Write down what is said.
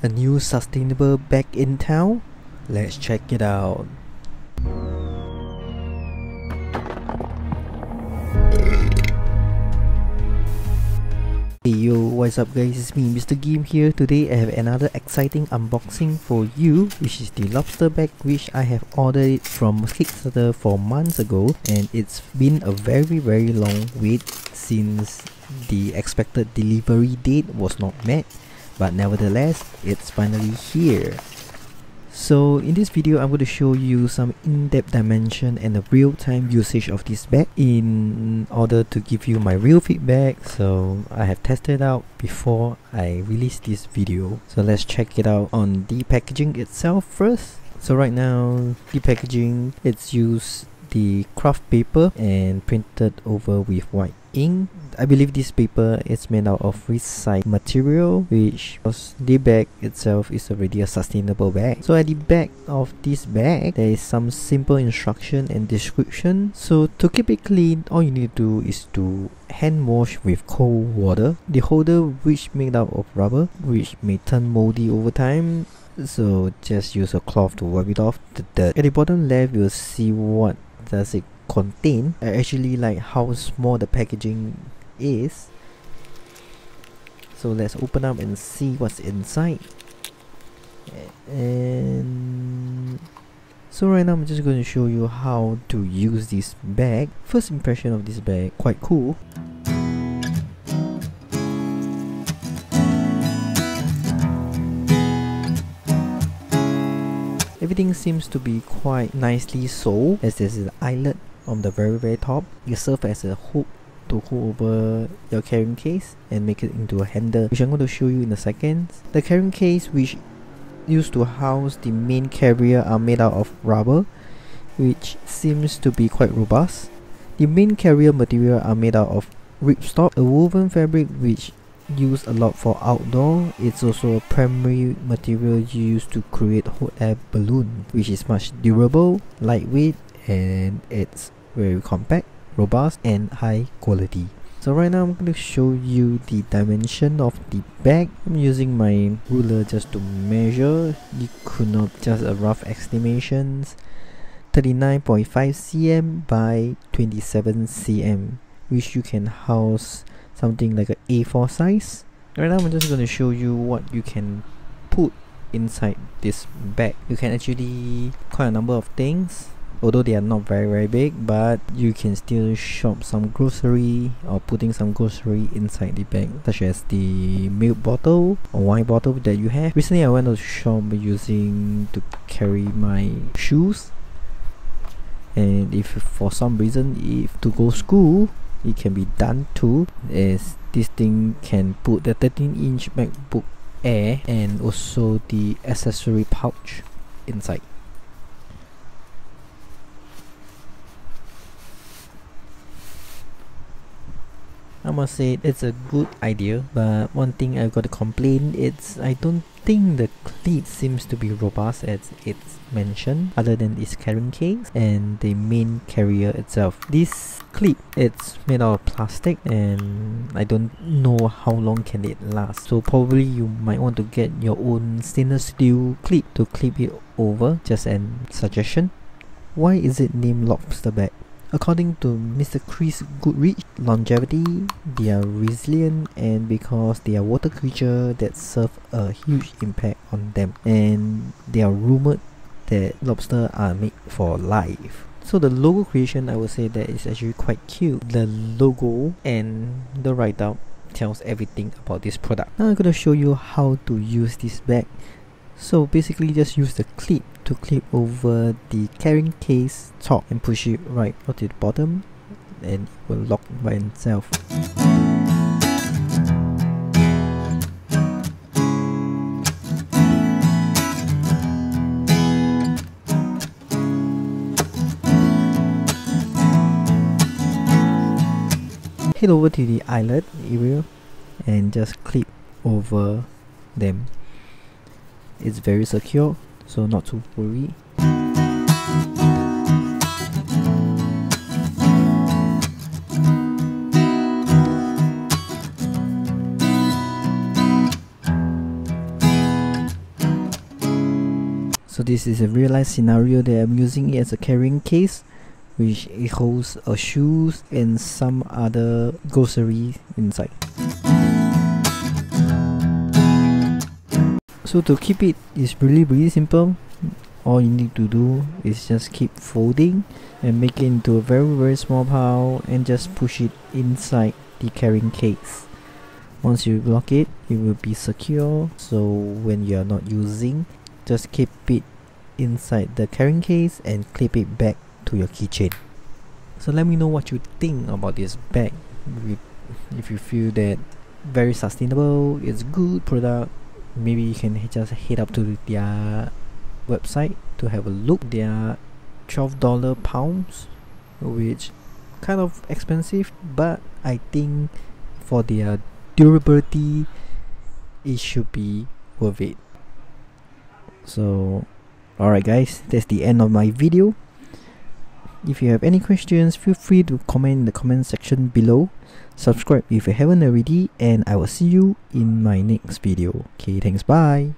A new sustainable bag in town? Let's check it out. Hey yo, what's up guys, it's me Mr. Game here. Today I have another exciting unboxing for you, which is the lobster bag which I have ordered it from Kickstarter 4 months ago, and it's been a very long wait since the expected delivery date was not met, but nevertheless it's finally here. So in this video, I'm going to show you some in-depth dimension and the real-time usage of this bag in order to give you my real feedback. So I have tested it out before I release this video. So let's check it out on the packaging itself first. So right now, the packaging, it's used the craft paper and printed over with white ink. I believe this paper is made out of recycled material, which was the bag itself is already a sustainable bag. So at the back of this bag, there is some simple instruction and description. So to keep it clean, all you need to do is to hand wash with cold water. The holder, which made out of rubber, which may turn moldy over time, so just use a cloth to wipe it off the dirt. At the bottom left, you'll see what does it contain. I actually like how small the packaging is, so let's open up and see what's inside. And so right now I'm just going to show you how to use this bag. First impression of this bag, quite cool. Everything seems to be quite nicely sold, as there's an eyelet on the very top. It serves as a hook to hold over your carrying case and make it into a handle, which I'm going to show you in a second. The carrying case, which used to house the main carrier, are made out of rubber, which seems to be quite robust. The main carrier material are made out of ripstop, a woven fabric which used a lot for outdoor. It's also a primary material used to create hot air balloon, which is much durable, lightweight, and it's very compact, robust, and high quality. So right now I'm going to show you the dimension of the bag. I'm using my ruler just to measure. You could not just a rough estimations, 39.5 cm by 27 cm, which you can house something like an A4 size. Right now I'm just going to show you what you can put inside this bag. You can actually quite a number of things, although they are not very big, but you can still shop some grocery or putting some grocery inside the bag, such as the milk bottle or wine bottle that you have. Recently I went to shop using to carry my shoes, and if for some reason if to go school, it can be done too, as this thing can put the 13-inch MacBook Air and also the accessory pouch inside. I must say it's a good idea, but one thing I've got to complain, it's I don't think the lid seems to be robust as it's mentioned, other than its carrying case and the main carrier itself. This clip, it's made out of plastic, and I don't know how long can it last, so probably you might want to get your own stainless steel clip to clip it over. Just a suggestion. Why is it named lobster bag? According to Mr. Chris Goodrich, longevity, they are resilient, and because they are water creatures that serve a huge impact on them, and they are rumored that lobsters are made for life. So the logo creation, I would say that is actually quite cute. The logo and the write-up tells everything about this product. Now I'm going to show you how to use this bag. So basically just use the clip to clip over the carrying case top and push it right out to the bottom, and it will lock by itself. Head over to the eyelet area and just clip over them. It's very secure, so not to worry. So this is a real life scenario that I'm using it as a carrying case, which it holds shoes and some other grocery inside. So to keep it is really simple. All you need to do is just keep folding and make it into a very small pile and just push it inside the carrying case. Once you lock it, it will be secure, so when you are not using, just keep it inside the carrying case and clip it back to your keychain. So let me know what you think about this bag. If you feel that very sustainable, it's good product, maybe you can just head up to their website to have a look. They are $12, which kind of expensive, but I think for their durability it should be worth it. So alright guys, that's the end of my video. If you have any questions, feel free to comment in the comment section below. Subscribe if you haven't already, and I will see you in my next video. Okay, thanks, bye.